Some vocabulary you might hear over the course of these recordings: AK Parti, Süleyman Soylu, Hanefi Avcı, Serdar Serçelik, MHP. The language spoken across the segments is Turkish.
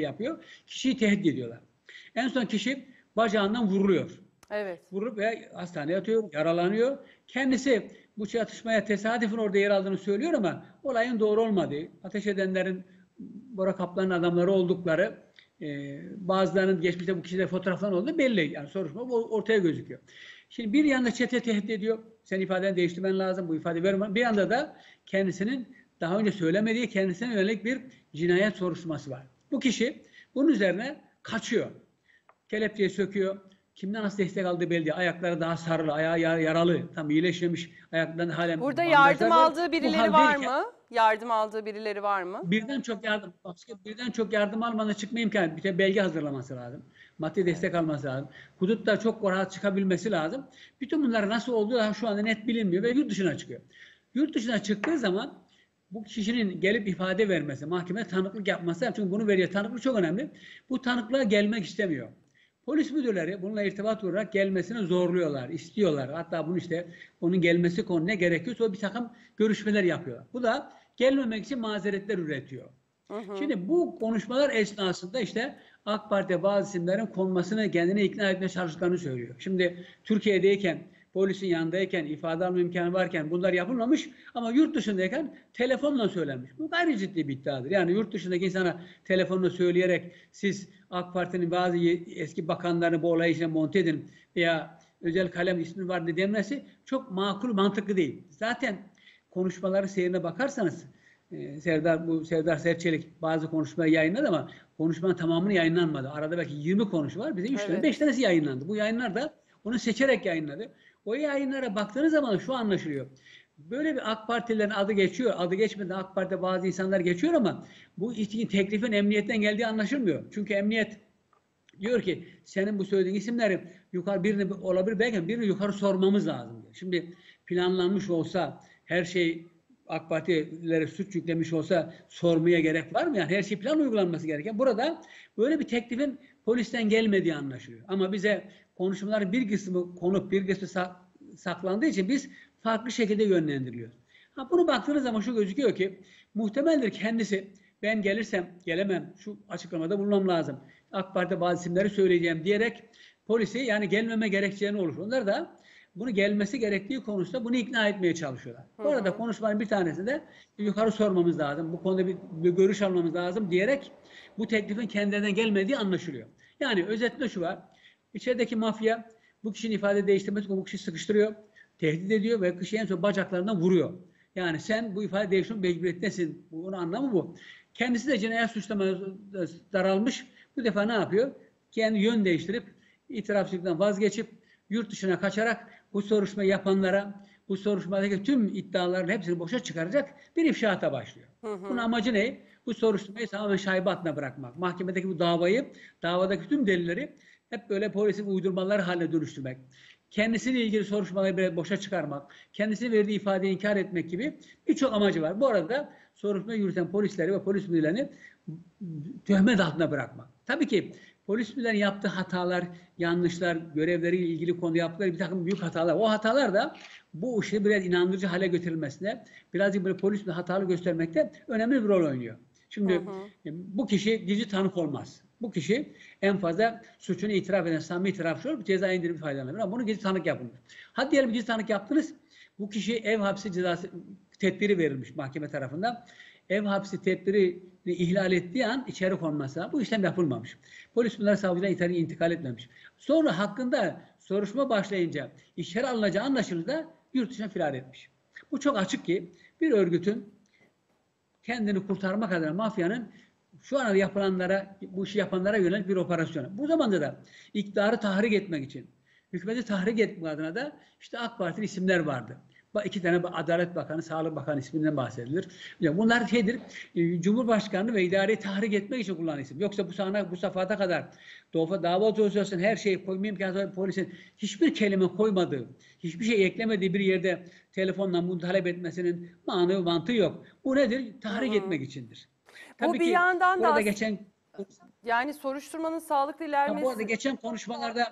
yapıyor. Kişiyi tehdit ediyorlar. En son kişi bacağından vuruluyor. Evet. Vurup ve hastaneye atıyor, yaralanıyor. Kendisi bu çatışmaya tesadüfen orada yer aldığını söylüyor ama olayın doğru olmadığı, ateş edenlerin Bora Kaplan'ın adamları oldukları, bazılarının geçmişte bu kişiyle fotoğraflar oldu belli. Yani soruşturma ortaya gözüküyor. Şimdi bir yanda çete tehdit ediyor. Sen ifadeni değiştirmen lazım, bu ifade vermen. Bir yanda da kendisinin daha önce söylemediği, kendisine yönelik bir cinayet soruşturması var. Bu kişi bunun üzerine kaçıyor. Kelepçeyi söküyor. Kimden nasıl destek aldığı belli değil. Ayakları daha sarılı, ayağı yaralı. Tam iyileşmemiş. Ayaklarını halen... Burada yardım aldığı birileri var mı? Yardım aldığı birileri var mı? Birden çok yardım almanın çıkma imkanı. Bir de belge hazırlaması lazım. Maddi destek alması lazım. Hudutta çok rahat çıkabilmesi lazım. Bütün bunlar nasıl olduğu daha şu anda net bilinmiyor ve yurt dışına çıkıyor. Yurt dışına çıktığı zaman bu kişinin gelip ifade vermesi, mahkemeye tanıklık yapması, çünkü bunu veriyor. Tanıklık çok önemli. Bu tanıklığa gelmek istemiyor. Polis müdürleri bununla irtibat olarak gelmesini zorluyorlar, istiyorlar. Hatta bunu işte onun gelmesi konu ne gerekiyorsa bir takım görüşmeler yapıyorlar. Bu da gelmemek için mazeretler üretiyor. Şimdi bu konuşmalar esnasında işte AK Parti'ye bazı isimlerin konmasını, kendini ikna etmeye çalıştıklarını söylüyor. Şimdi Türkiye'deyken, polisin yanındayken, ifade alma imkanı varken bunlar yapılmamış ama yurt dışındayken telefonla söylenmiş. Bu gayri ciddi bir iddiadır. Yani yurt dışındaki insana telefonla söyleyerek siz AK Parti'nin bazı eski bakanlarını bu olay için monte edin veya özel kalem ismi var diye denmesi çok makul, mantıklı değil. Zaten konuşmaları seyrine bakarsanız Serdar Serçelik bazı konuşmayı yayınladı ama konuşmanın tamamını yayınlanmadı. Arada belki 20 konuşma var. Bize 3 tane, 5 tanesi yayınlandı. Bu yayınlar da onu seçerek yayınladı. O yayınlara baktığınız zaman şu anlaşılıyor. Böyle bir AK Partilerin adı geçiyor. Adı geçmeden AK Parti'de bazı insanlar geçiyor ama bu teklifin emniyetten geldiği anlaşılmıyor. Çünkü emniyet diyor ki senin bu söylediğin isimleri yukarı birini olabilir belki birini yukarı sormamız lazım diyor. Şimdi planlanmış olsa her şey AK Partilere suç yüklemiş olsa sormaya gerek var mı? Yani her şey plan uygulanması gereken. Burada böyle bir teklifin polisten gelmediği anlaşılıyor. Ama bize konuşmaların bir kısmı konup bir kısmı saklandığı için biz farklı şekilde yönlendiriliyoruz. Ha, bunu baktığınız zaman şu gözüküyor ki muhtemeldir kendisi ben gelirsem gelemem şu açıklamada bulunmam lazım. AK Parti'de bazı isimleri söyleyeceğim diyerek polisi yani gelmeme gerekçelerini oluşturuyor. Onlar da bunu gelmesi gerektiği konusunda bunu ikna etmeye çalışıyorlar. Bu arada konuşmanın bir tanesinde yukarı sormamız lazım, bu konuda bir görüş almamız lazım diyerek bu teklifin kendilerinden gelmediği anlaşılıyor. Yani özetle şu var, içerideki mafya bu kişinin ifade değiştirmesi bu kişiyi sıkıştırıyor, tehdit ediyor ve kişiyi en son bacaklarından vuruyor. Yani sen bu ifade değiştirme mecburiyetindesin, bunun anlamı bu. Kendisi de cinayet suçlamaya daralmış, bu defa ne yapıyor? Kendi yön değiştirip, itirafçılıktan vazgeçip, yurt dışına kaçarak bu soruşturma yapanlara, bu soruşturmadaki tüm iddiaların hepsini boşa çıkaracak bir ifşaata başlıyor. Bunun amacı ne? Bu soruşturmayı tamamen şaibe hattına bırakmak. Mahkemedeki bu davayı, davadaki tüm delilleri hep böyle polisin uydurmaları haline dönüştürmek. Kendisiyle ilgili soruşturmaları bile boşa çıkarmak, kendisine verdiği ifadeyi inkar etmek gibi birçok amacı var. Bu arada soruşturmayı yürüten polisleri ve polis müdürlerini töhmet altına bırakmak. Tabii ki polis müdürlerinin yaptığı hatalar, yanlışlar, görevleriyle ilgili konuda yaptıkları bir takım büyük hatalar. O hatalar da bu işi biraz inandırıcı hale getirilmesine, birazcık böyle polis müdürlerini hatalı göstermekte önemli bir rol oynuyor. Şimdi bu kişi gizli tanık olmaz. Bu kişi en fazla suçunu itiraf eden, samimi itirafçı olup ceza indirimi faydalanır. Ama bunu gizli tanık yapılmış. Hadi diyelim gizli tanık yaptınız. Bu kişi ev hapsi cezası tedbiri verilmiş mahkeme tarafından. Ev hapsi tedbirini ihlal ettiği an içeri konması. Bu işlem yapılmamış. Polis bunları savcıya içeri intikal etmemiş. Sonra hakkında soruşturma başlayınca içeri alınacağı anlaşılınca yurt dışına firar etmiş. Bu çok açık ki bir örgütün kendini kurtarmak adına mafyanın şu an yapılanlara, bu işi yapanlara yönelik bir operasyonu. Bu zamanda da iktidarı tahrik etmek için, hükümeti tahrik etmek adına da işte AK Partili isimler vardı. 2 tane Adalet Bakanı, Sağlık Bakanı isminden bahsedilir. Yani bunlar şeydir, Cumhurbaşkanı ve idareyi tahrik etmek için kullanılan isim. Yoksa bu safhada kadar dava dosyasının her şeyi koyma imkanı polisin hiçbir kelime koymadığı, hiçbir şey eklemediği bir yerde telefonla bunu talep etmesinin mantığı yok. Bu nedir? Tahrik etmek içindir. Tabii bu bir yandan da yani soruşturmanın sağlıklı ilerlemesi. Bu arada geçen konuşmalarda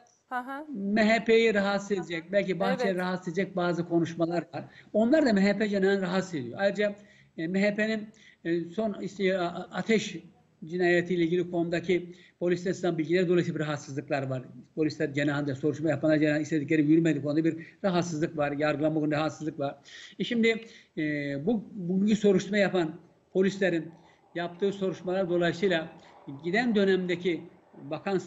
MHP'yi rahatsız edecek, belki Bahçeli rahatsız edecek bazı konuşmalar var. Onlar da MHP cenahını rahatsız ediyor. Ayrıca MHP'nin son ateş cinayetiyle ilgili konudaki polisten sızan bilgiler dolayısıyla bir rahatsızlıklar var. Polisler cenahında soruşturma yapanlar cenahında istedikleri yürümedi konuda bir rahatsızlık var. Yargılanma konuda rahatsızlık var. Şimdi bugün soruşturma yapan polislerin yaptığı soruşturmalar dolayısıyla giden dönemdeki Bakan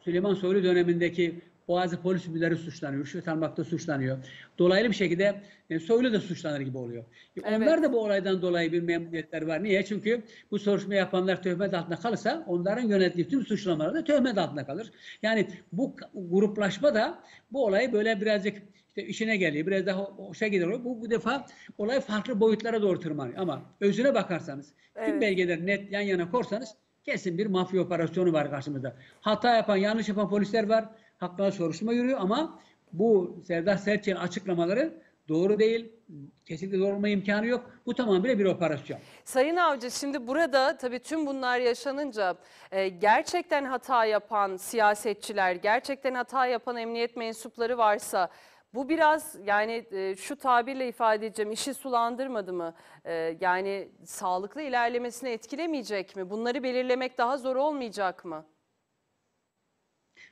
Süleyman Soylu dönemindeki bazı polis müdürleri suçlanıyor. Rüşvet almakta suçlanıyor. Dolaylı bir şekilde Soylu da suçlanır gibi oluyor. Evet. Onlar da bu olaydan dolayı bir memnuniyetler var. Niye? Çünkü bu soruşturma yapanlar töhmet altında kalırsa onların yönettiği tüm suçlamalar da töhmet altında kalır. Yani bu gruplaşma da bu olayı böyle birazcık işte işine geliyor. Biraz daha hoşa gidiyor. Bu defa olay farklı boyutlara doğru tırmanıyor. Ama özüne bakarsanız tüm belgeleri net yan yana korsanız kesin bir mafya operasyonu var karşımızda. Hata yapan, yanlış yapan polisler var. Hakkında soruşturma yürüyor ama bu Serdar Serçelik'in açıklamaları doğru değil. Kesinlikle doğru olma imkanı yok. Bu tamamıyla bir operasyon. Sayın Avcı, şimdi burada tabii tüm bunlar yaşanınca gerçekten hata yapan siyasetçiler, gerçekten hata yapan emniyet mensupları varsa bu biraz yani şu tabirle ifade edeceğim işi sulandırmadı mı? Yani sağlıklı ilerlemesini etkilemeyecek mi? Bunları belirlemek daha zor olmayacak mı?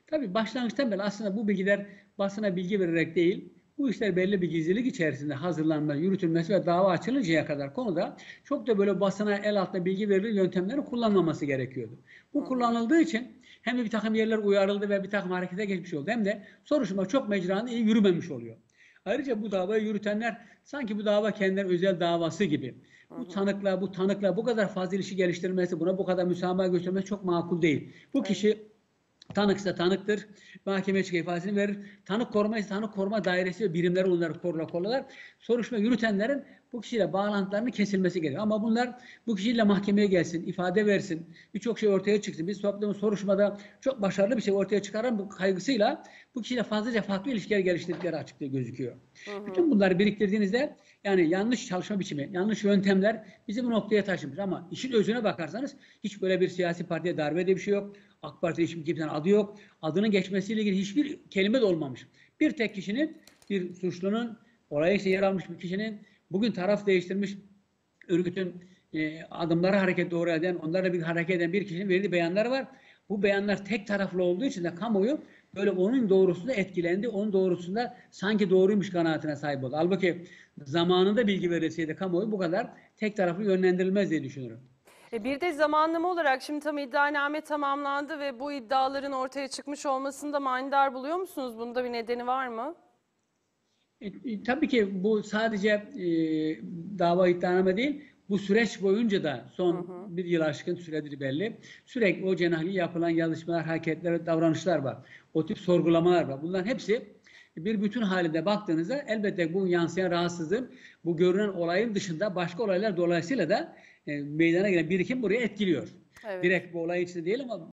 Tabii başlangıçtan beri aslında bu bilgiler basına bilgi vererek değil, bu işler belli bir gizlilik içerisinde hazırlanma, yürütülmesi ve dava açılıncaya kadar konuda çok da böyle basına el altında bilgi verilir yöntemleri kullanmaması gerekiyordu. Bu kullanıldığı için hem de bir takım yerler uyarıldı ve bir takım harekete geçmiş oldu hem de soruşturma çok mecranda iyi yürümemiş oluyor. Ayrıca bu davayı yürütenler sanki bu dava kendilerinin özel davası gibi. Bu tanıkla bu kadar fazla ilişki geliştirmesi, buna bu kadar müsamaha göstermesi çok makul değil. Bu kişi... Tanıksa tanıktır. Mahkemeye çıkıyor ifadesini verir. Tanık koruma ise tanık koruma dairesi ve birimleri onları korurlar. Soruşturma yürütenlerin bu kişiyle bağlantılarının kesilmesi gerekiyor. Ama bunlar bu kişiyle mahkemeye gelsin, ifade versin, birçok şey ortaya çıksın. Biz toplumun soruşturmada çok başarılı bir şey ortaya çıkaran bu kaygısıyla bu kişiyle fazlaca farklı ilişkiler geliştirdikleri açıkça gözüküyor. Bütün bunları biriktirdiğinizde yani yanlış çalışma biçimi, yanlış yöntemler bizi bu noktaya taşımış. Ama işin özüne bakarsanız hiç böyle bir siyasi partiye darbe diye bir şey yok. AK Parti'de hiçbir kimsenin adı yok. Adının geçmesiyle ilgili hiçbir kelime de olmamış. Bir tek kişinin, bir suçlunun, olaya yer almış bir kişinin bugün taraf değiştirmiş örgütün adımları hareket doğru eden, onlarla bir hareket eden bir kişinin verildiği beyanlar var. Bu beyanlar tek taraflı olduğu için de kamuoyu böyle onun doğrusunda etkilendi, onun doğrusunda sanki doğruymuş kanaatine sahip oldu. Halbuki zamanında bilgi verilseydi kamuoyu bu kadar tek taraflı yönlendirilmez diye düşünüyorum. Bir de zamanlama olarak şimdi tam iddianame tamamlandı ve bu iddiaların ortaya çıkmış olmasını da manidar buluyor musunuz? Bunda bir nedeni var mı? Tabii ki bu sadece dava iddianame değil. Bu süreç boyunca da son bir yıl aşkın süredir belli. Sürekli o cenahli yapılan yazışmalar, hareketler, davranışlar var. O tip sorgulamalar var. Bunların hepsi bir bütün halinde baktığınızda elbette bu yansıyan rahatsızlığın, bu görünen olayın dışında başka olaylar dolayısıyla da meydana gelen birikim buraya etkiliyor. Evet. Direkt bu olay içinde değil ama